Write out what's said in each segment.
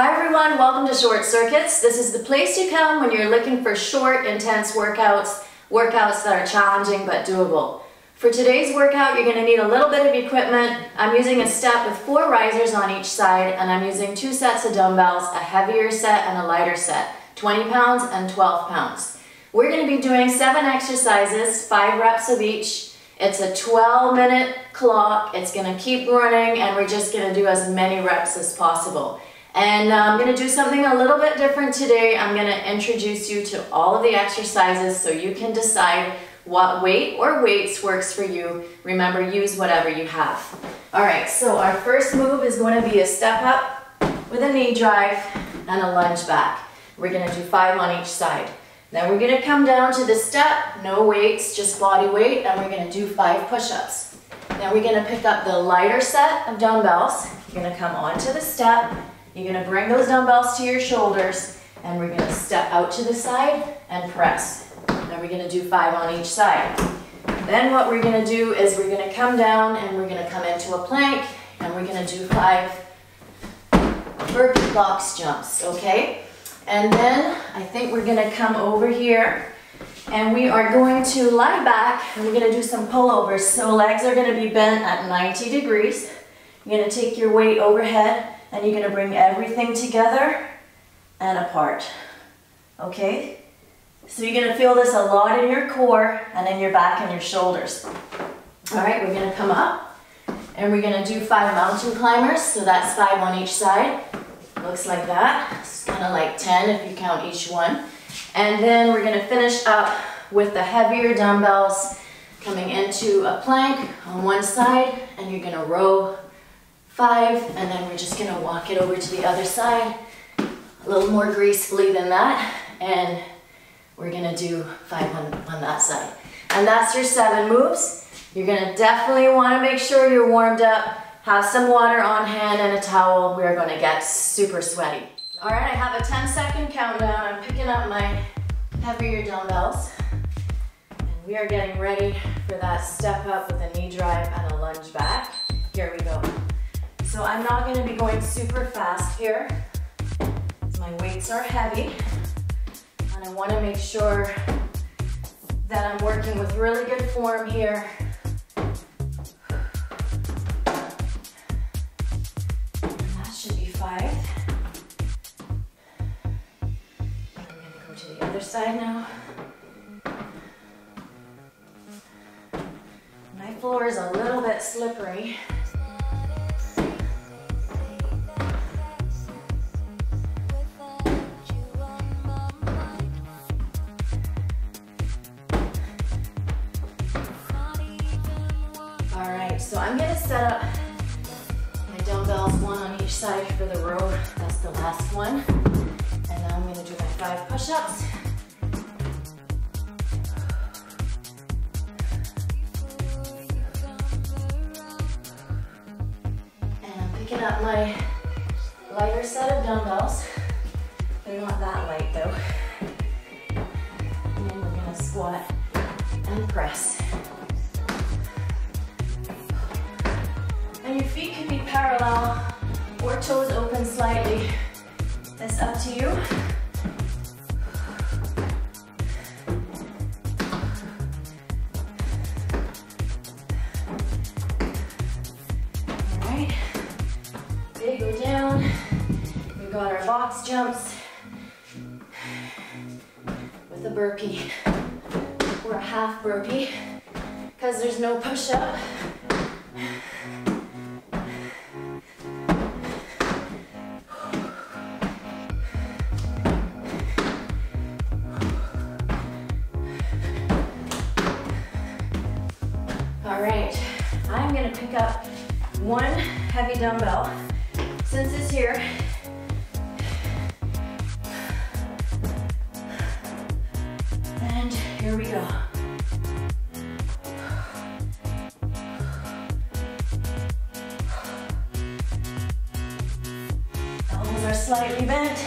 Hi everyone, welcome to Short Circuits. This is the place you come when you're looking for short, intense workouts that are challenging but doable. For today's workout, you're going to need a little bit of equipment. I'm using a step with 4 risers on each side, and I'm using 2 sets of dumbbells, a heavier set and a lighter set, 20 pounds and 12 pounds. We're going to be doing 7 exercises, 5 reps of each. It's a 12-minute clock. It's going to keep running, and we're just going to do as many reps as possible. And I'm going to do something a little bit different today. I'm going to introduce you to all of the exercises so you can decide what weight or weights works for you. Remember, use whatever you have. All right, so our first move is going to be a step up with a knee drive and a lunge back. We're going to do 5 on each side. Then we're going to come down to the step, no weights, just body weight, and we're going to do 5 push-ups. Now we're going to pick up the lighter set of dumbbells. You're going to come onto the step. You're going to bring those dumbbells to your shoulders, and we're going to step out to the side and press. Now we're going to do 5 on each side. Then what we're going to do is we're going to come down and we're going to come into a plank, and we're going to do 5 burpee box jumps, okay? And then I think we're going to come over here and we are going to lie back and we're going to do some pullovers. So legs are going to be bent at 90 degrees. You're going to take your weight overhead, and you're going to bring everything together and apart, okay? So you're going to feel this a lot in your core and in your back and your shoulders. All right, we're going to come up, and we're going to do 5 mountain climbers, so that's 5 on each side. Looks like that. It's kind of like 10 if you count each one. And then we're going to finish up with the heavier dumbbells coming into a plank on one side, and you're going to row 5, and then we're just going to walk it over to the other side a little more gracefully than that, and we're going to do 5 on that side. And that's your 7 moves. You're going to definitely want to make sure you're warmed up, have some water on hand and a towel. We're going to get super sweaty. All right, I have a 10-second countdown. I'm picking up my heavier dumbbells, and we are getting ready for that step up with a knee drive and a lunge back. Here we go. So I'm not going to be going super fast here. My weights are heavy, and I want to make sure that I'm working with really good form here. And that should be 5. I'm going to go to the other side now. My floor is a little bit slippery. So I'm going to set up my dumbbells, one on each side for the row. That's the last one. And now I'm going to do my 5 push-ups. And I'm picking up my lighter set of dumbbells. They're not that light though. And then we're going to squat and press. And your feet can be parallel or toes open slightly. That's up to you. All right, they go down. We got our box jumps with a burpee or a half burpee because there's no push-up. Alright, I'm going to pick up one heavy dumbbell. Since it's here, and here we go. Elbows are slightly bent.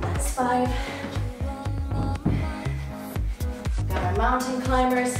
That's 5. Got our mountain climbers.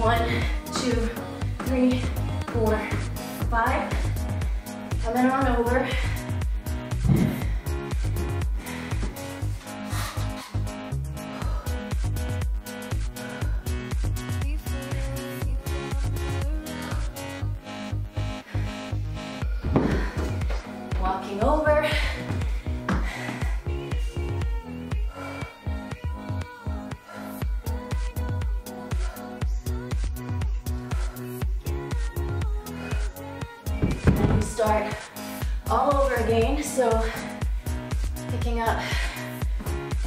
1, 2, 3, 4, 5. Coming on over. Walking over. Start all over again, so picking up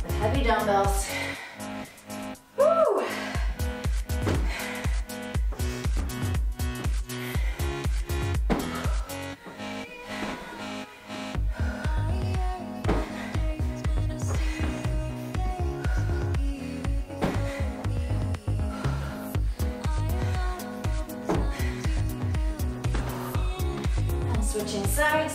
the heavy dumbbells. Woo! Switching sides.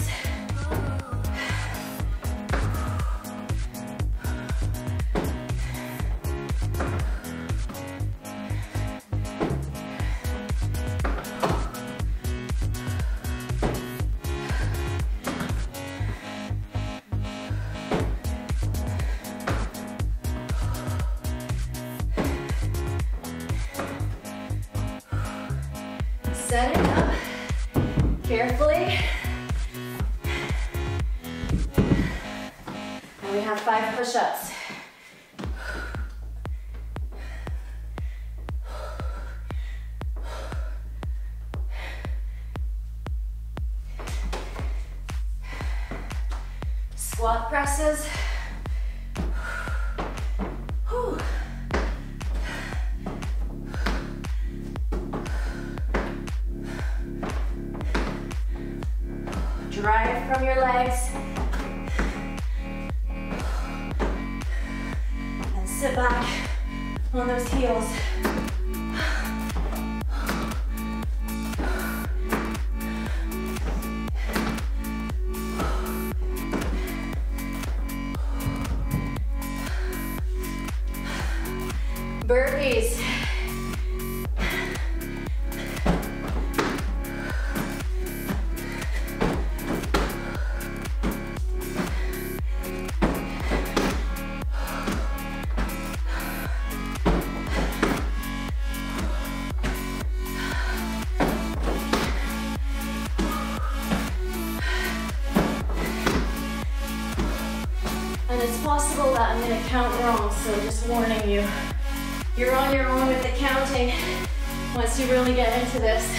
Set it up carefully. And we have 5 push-ups. Squat presses. Drive from your legs. And sit back on those heels. Burpees. It's possible that I'm going to count wrong, so just warning you. You're on your own with the counting once you really get into this.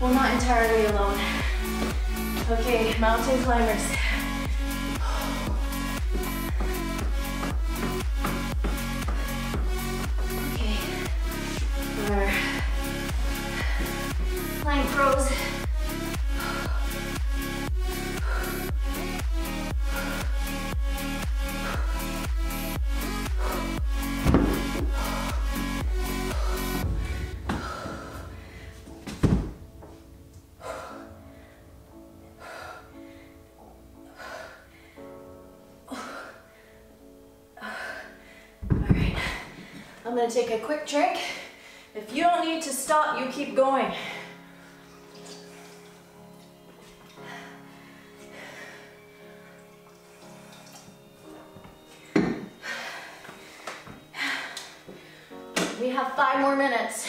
Well, not entirely alone. Okay, mountain climbers. Okay, our plank pros. I'm going to take a quick drink. If you don't need to stop, you keep going. We have 5 more minutes.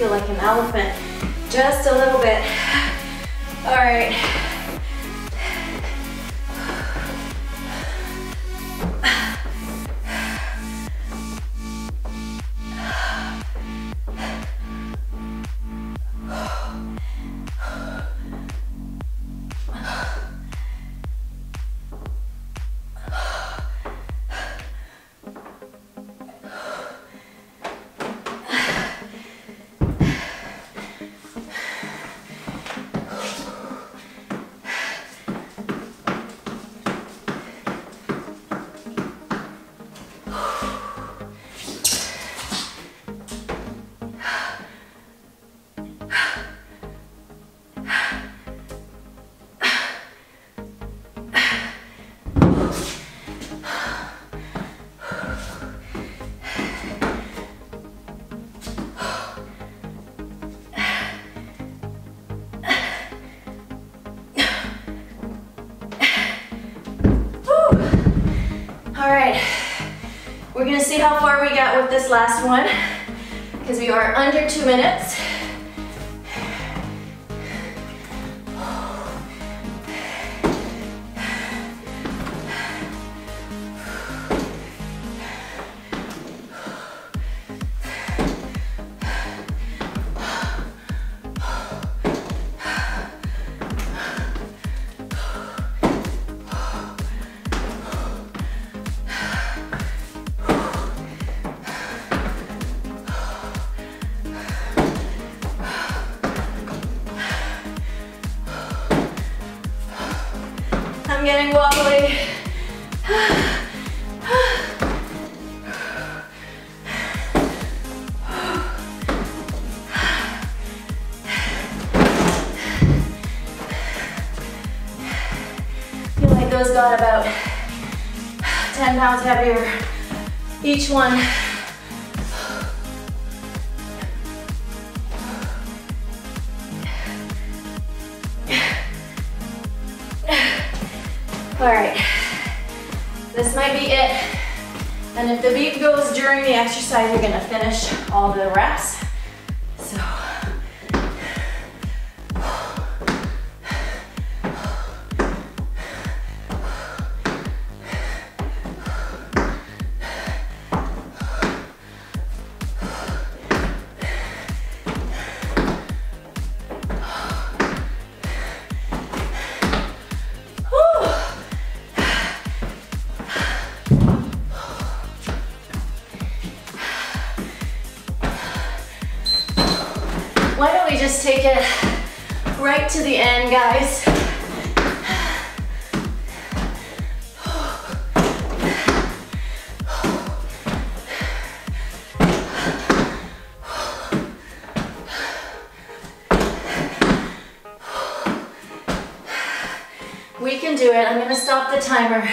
feel like an elephant. Just a little bit. All right. We're gonna see how far we got with this last one, because we are under 2 minutes. I'm getting wobbly. I feel like those got about 10 pounds heavier each one. All right, this might be it. And if the beep goes during the exercise, you're gonna finish all the reps. So. Why don't we just take it right to the end, guys? We can do it. I'm going to stop the timer.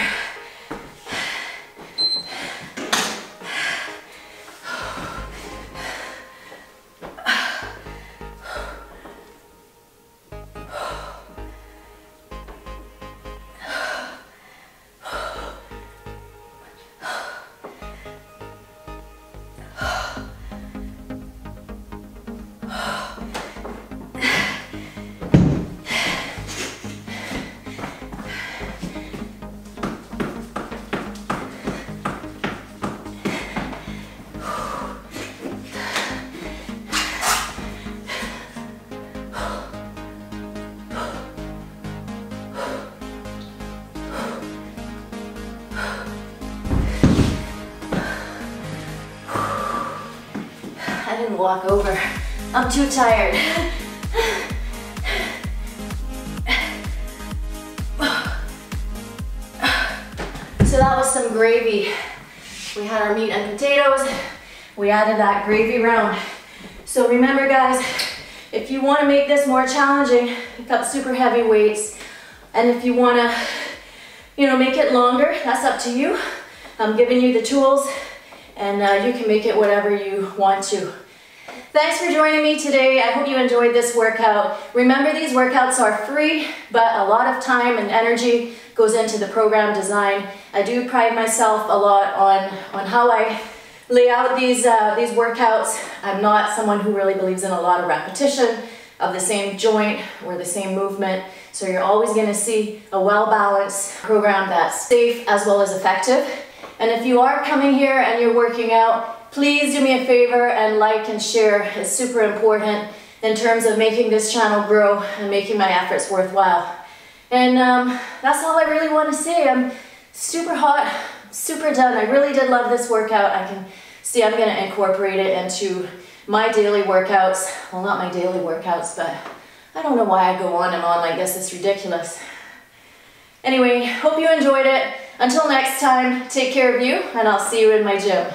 I didn't walk over. I'm too tired. So that was some gravy. We had our meat and potatoes. We added that gravy round. So remember, guys, if you want to make this more challenging, pick up super heavy weights. And if you want to, make it longer, that's up to you. I'm giving you the tools, and you can make it whatever you want to. Thanks for joining me today. I hope you enjoyed this workout. Remember, these workouts are free, but a lot of time and energy goes into the program design. I do pride myself a lot on how I lay out these workouts. I'm not someone who really believes in a lot of repetition of the same joint or the same movement. So you're always going to see a well-balanced program that's safe as well as effective. And if you are coming here and you're working out, please do me a favor and like and share. It's super important in terms of making this channel grow and making my efforts worthwhile. And that's all I really want to say. I'm super hot, super done. I really did love this workout. I can see I'm going to incorporate it into my daily workouts. Well, not my daily workouts, but I don't know why I go on and on like this. It's ridiculous. Anyway, hope you enjoyed it. Until next time, take care of you, and I'll see you in my gym.